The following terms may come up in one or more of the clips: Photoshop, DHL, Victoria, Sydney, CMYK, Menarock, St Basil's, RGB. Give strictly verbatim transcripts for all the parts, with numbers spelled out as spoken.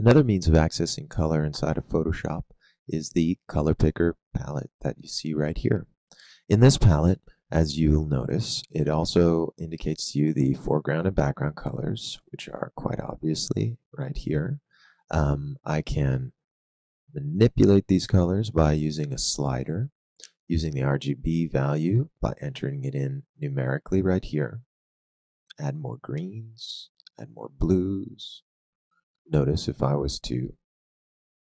Another means of accessing color inside of Photoshop is the color picker palette that you see right here. In this palette, as you'll notice, it also indicates to you the foreground and background colors, which are quite obviously right here. Um, I can manipulate these colors by using a slider, using the R G B value by entering it in numerically right here. Add more greens, add more blues. Notice if I was to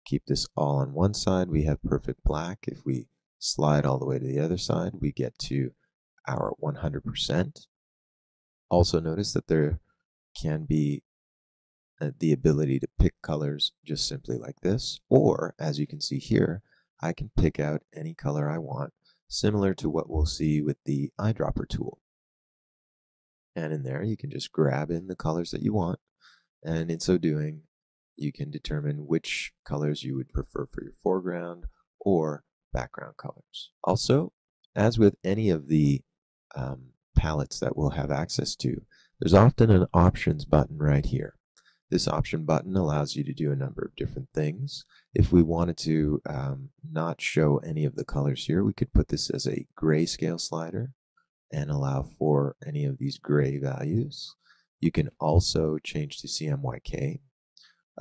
keep this all on one side, we have perfect black. If we slide all the way to the other side, we get to our one hundred percent. Also notice that there can be the ability to pick colors just simply like this, or as you can see here, I can pick out any color I want, similar to what we'll see with the eyedropper tool. And in there, you can just grab in the colors that you want, and in so doing, you can determine which colors you would prefer for your foreground or background colors. Also, as with any of the um, palettes that we'll have access to, there's often an options button right here. This option button allows you to do a number of different things. If we wanted to um, not show any of the colors here, we could put this as a grayscale slider and allow for any of these gray values. You can also change to C M Y K.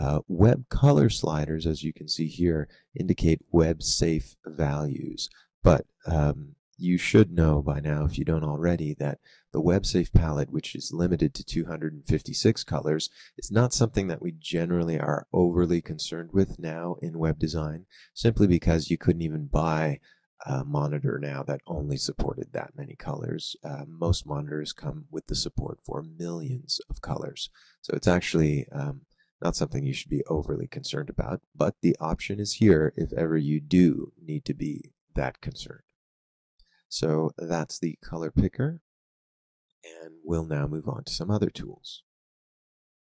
Uh, web color sliders, as you can see here, indicate web safe values, but um, you should know by now, if you don't already, that the web safe palette, which is limited to two hundred fifty-six colors, is not something that we generally are overly concerned with now in web design, simply because you couldn't even buy a monitor now that only supported that many colors. Uh, most monitors come with the support for millions of colors, so it's actually um, not something you should be overly concerned about, but the option is here if ever you do need to be that concerned. So that's the color picker, and we'll now move on to some other tools.